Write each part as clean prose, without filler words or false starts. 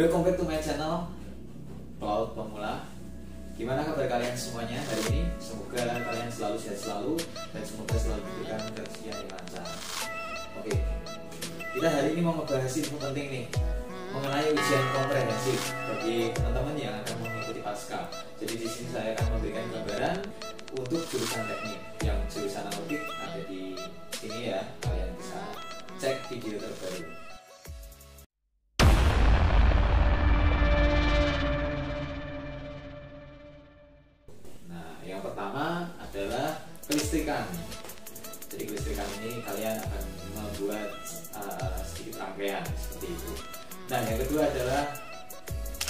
Welcome back to my channel Pelaut Pemula. Gimana kabar kalian semuanya hari ini? Semoga kalian selalu sehat selalu dan semoga selalu diberikan rezeki yang lancar. Oke, kita hari ini mau membahas info penting nih mengenai ujian komprehensif bagi teman-teman yang akan mengikuti pasca. Jadi di sini saya akan memberikan gambaran untuk jurusan teknik yang jurusan Nautik ada di sini ya. Kalian bisa cek video terbaru. Yang pertama adalah kelistrikan. Jadi kelistrikan ini kalian akan membuat sedikit rangkaian seperti itu. Nah yang kedua adalah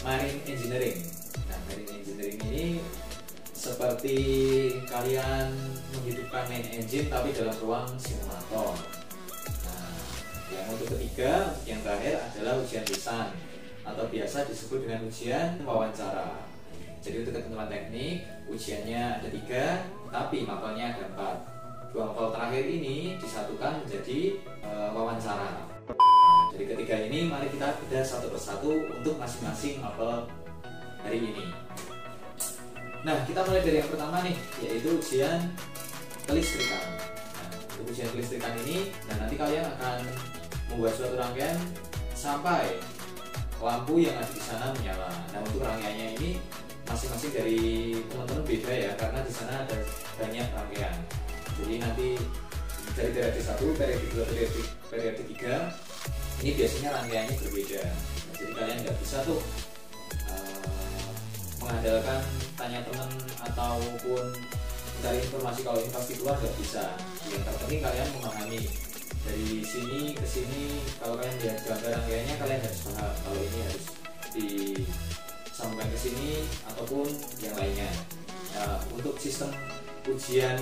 Marine Engineering. Nah Marine Engineering ini seperti kalian menghidupkan main engine tapi dalam ruang simulator. Nah yang untuk ketiga, yang terakhir adalah ujian lisan atau biasa disebut dengan ujian wawancara. Jadi untuk teman-teman teknik, ujiannya ada 3, tapi mapelnya ada 4. 2 mapel terakhir ini disatukan menjadi wawancara. Nah, dari ketiga ini, mari kita bedah satu persatu untuk masing-masing mapel hari ini. Nah, kita mulai dari yang pertama nih, yaitu ujian kelistrikan. Nah, untuk ujian kelistrikan ini, nah nanti kalian akan membuat suatu rangkaian sampai lampu yang ada di sana menyala. Nah, untuk rangkaiannya ini masing-masing dari teman-teman beda ya, karena di sana ada banyak rangkaian. Jadi nanti dari periode 1, periode 2, periode 3 ini biasanya rangkaiannya berbeda. Nah, jadi kalian nggak bisa tuh mengandalkan tanya teman ataupun mencari informasi kalau ini pasti keluar, nggak bisa. Yang terpenting kalian memahami dari sini ke sini. Kalau kalian lihat gambar rangkaiannya, kalian harus paham kalau ini harus di sampai ke sini ataupun yang lainnya. Nah, untuk sistem ujian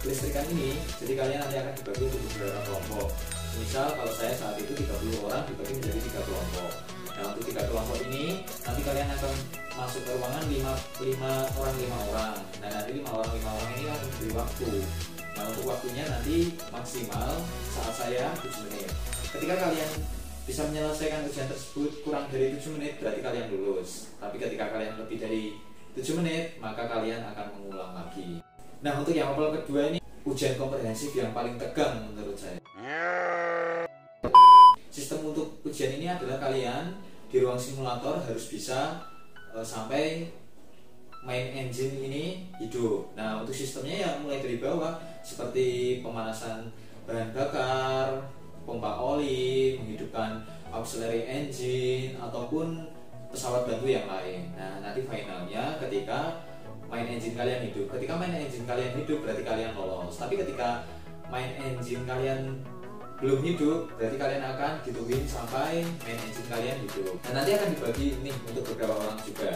kelistrikan ini, jadi kalian nanti akan dibagi untuk beberapa kelompok. Misal kalau saya saat itu 30 orang dibagi menjadi 3 kelompok. Nah, untuk 3 kelompok ini nanti kalian akan masuk ke ruangan 5 orang. Nah, nanti 5 orang ini akan diberi waktu. Nah, untuk waktunya nanti maksimal saat saya 7 menit. Ketika kalian bisa menyelesaikan ujian tersebut kurang dari 7 menit, berarti kalian lulus. Tapi ketika kalian lebih dari 7 menit, maka kalian akan mengulang lagi. Nah, untuk yang mapel kedua ini, ujian komprehensif yang paling tegang menurut saya. Sistem untuk ujian ini adalah kalian di ruang simulator harus bisa sampai main engine ini hidup. Nah, untuk sistemnya ya mulai dari bawah, seperti pemanasan bahan bakar, pompa oli, menghidupkan auxiliary engine ataupun pesawat bantu yang lain. Nah, nanti finalnya ketika main engine kalian hidup. Ketika main engine kalian hidup berarti kalian lolos. Tapi ketika main engine kalian belum hidup, berarti kalian akan ditungguin sampai main engine kalian hidup. Dan nanti akan dibagi nih untuk beberapa orang juga.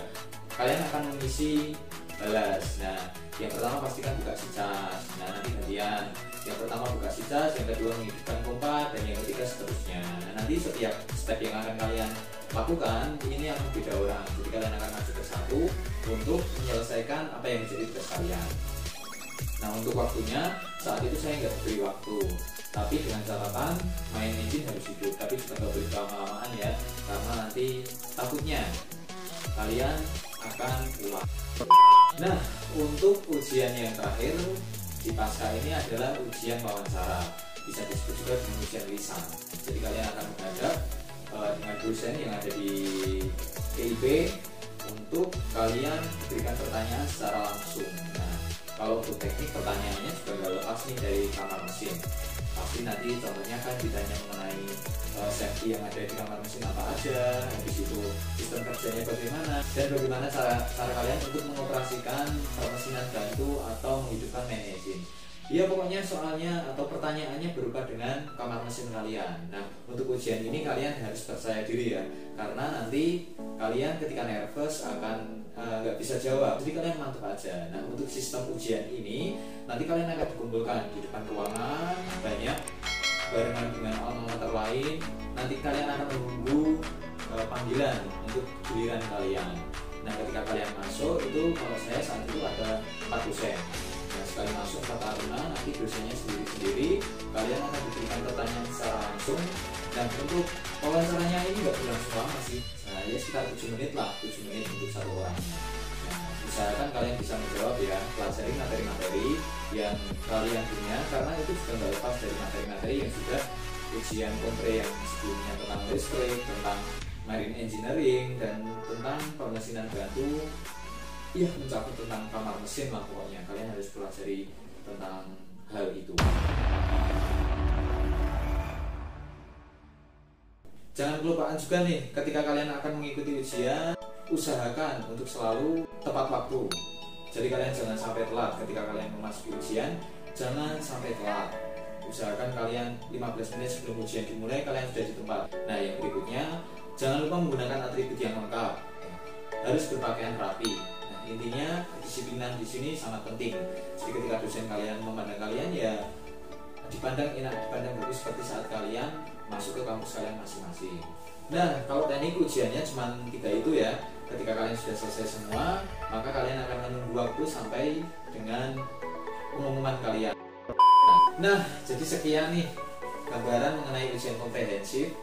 Kalian akan mengisi balas. Nah, yang pertama pastikan buka si cas. Nah, nanti gantian. Yang pertama buka si cas, yang kedua menghidupkan pompa, dan yang ketiga seterusnya. Nah, nanti setiap step yang akan kalian lakukan ini akan beda orang. Jadi kalian akan masuk ke satu untuk menyelesaikan apa yang menjadi tugas kalian. Nah, untuk waktunya saat itu saya nggak beri waktu, tapi dengan catatan main engine harus hidup. Tapi juga nggak boleh lama-lamaan ya, karena nanti takutnya kalian akan pulang. Nah, untuk ujian yang terakhir di pasca ini adalah ujian wawancara, bisa disebut juga dengan ujian lisan. Jadi kalian akan menghadap dengan dosen yang ada di PIB untuk kalian berikan pertanyaan secara langsung. Nah, kalau untuk teknik pertanyaannya juga nggak lepas nih dari kamar mesin. Pasti nanti contohnya kan ditanya mengenai safety yang ada di kamar mesin apa aja, habis itu sistem kerjanya bagaimana, dan bagaimana cara kalian untuk mengoperasikan permesinan bantu atau menghidupkan main engine. Ya pokoknya soalnya atau pertanyaannya berupa dengan kamar mesin kalian. Nah, untuk ujian ini kalian harus percaya diri ya, karena nanti kalian ketika nervous akan nggak bisa jawab. Jadi kalian mantep aja. Nah, untuk sistem ujian ini nanti kalian akan dikumpulkan di depan ruangan banyak barengan dengan alma mater lain. Nanti kalian akan menunggu panggilan untuk giliran kalian. Nah, ketika kalian masuk itu kalau saya saat itu ada 4 dosen. Nah, sekali masuk ke taruna, nanti dosennya sendiri-sendiri kalian akan diberikan pertanyaan secara langsung. Dan untuk wawancaranya ini nggak berlangsung lama sih. Nah, ya sekitar 7 menit lah, 7 menit untuk satu orang. Usahakan kalian bisa menjawab ya, pelajari materi-materi yang kalian punya, karena itu juga nggak lepas dari materi-materi yang sudah ujian kompre yang sebelumnya, tentang listrik, tentang marine engineering, dan tentang permesinan batu. Iya, mencakup tentang kamar mesin lah pokoknya, kalian harus pelajari tentang hal itu. Jangan kelupaan juga nih, ketika kalian akan mengikuti ujian, usahakan untuk selalu tepat waktu. Jadi kalian jangan sampai telat ketika kalian memasuki ujian, jangan sampai telat. Usahakan kalian 15 menit sebelum ujian dimulai kalian sudah di tempat. Nah, yang berikutnya, jangan lupa menggunakan atribut yang lengkap. Harus berpakaian rapi. Nah, intinya kedisiplinan di sini sangat penting. Jadi ketika dosen kalian memandang kalian, ya dipandang enak, dipandang bagus seperti saat kalian masuk ke kampus kalian masing-masing. Nah, kalau teknik ujiannya cuma 3 itu ya. Ketika kalian sudah selesai semua, maka kalian akan menunggu waktu sampai dengan pengumuman kalian. Nah, jadi sekian nih gambaran mengenai ujian komprehensif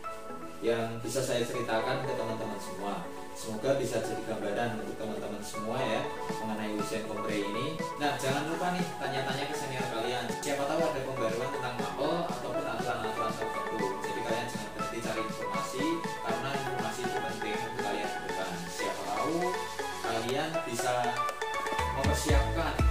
yang bisa saya ceritakan ke teman-teman semua. Semoga bisa jadi gambaran untuk teman-teman semua ya mengenai ujian kompre ini. Nah, jangan lupa nih tanya-tanya ke senior kalian. Siapa tahu ada pembaruan tentang mapel ataupun aturan-aturan tertentu. Jadi kalian jangan berhenti cari informasi, karena informasi itu penting untuk kalian ke depan. Siapa tahu kalian bisa mempersiapkan